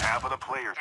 Half of the players.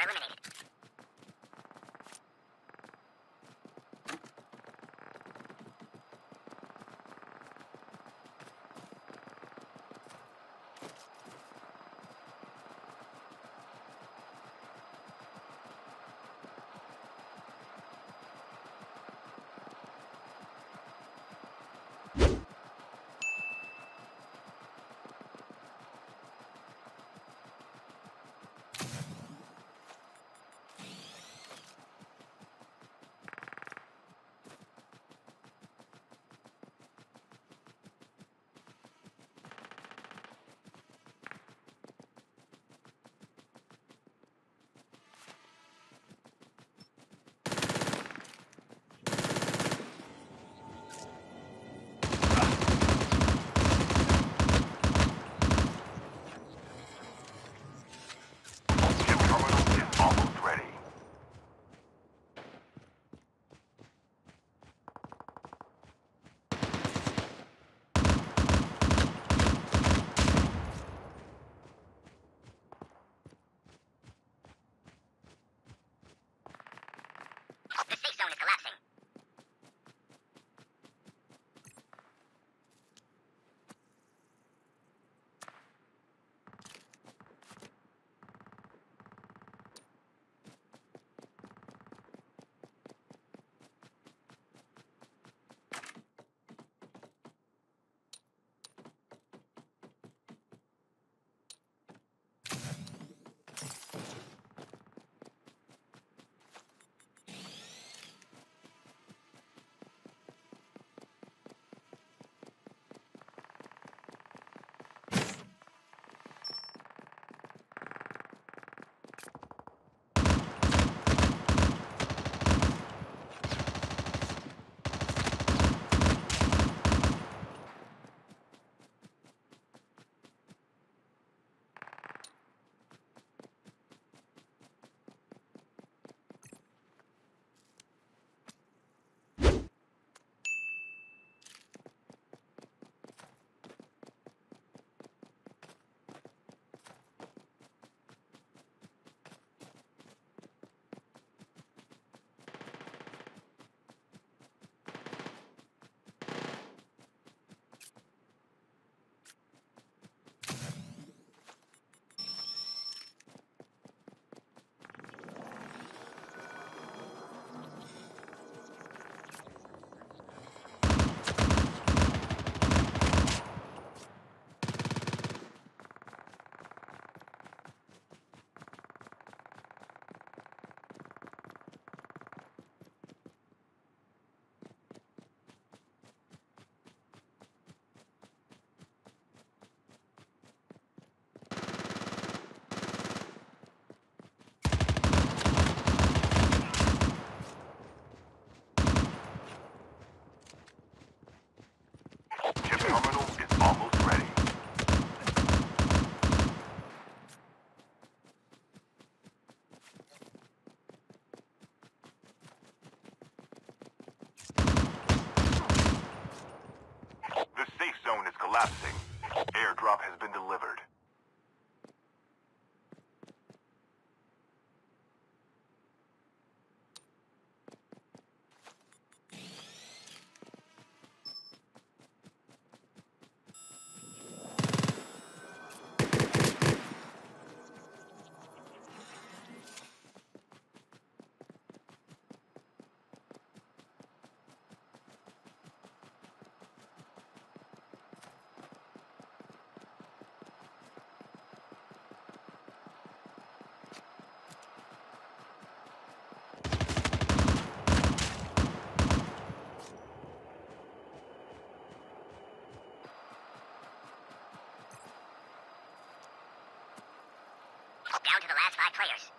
down to the last 5 players.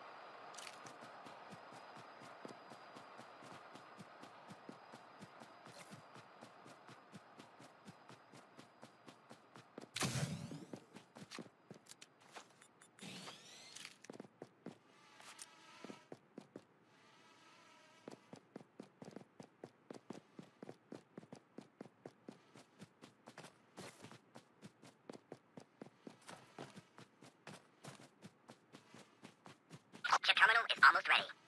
Your terminal is almost ready.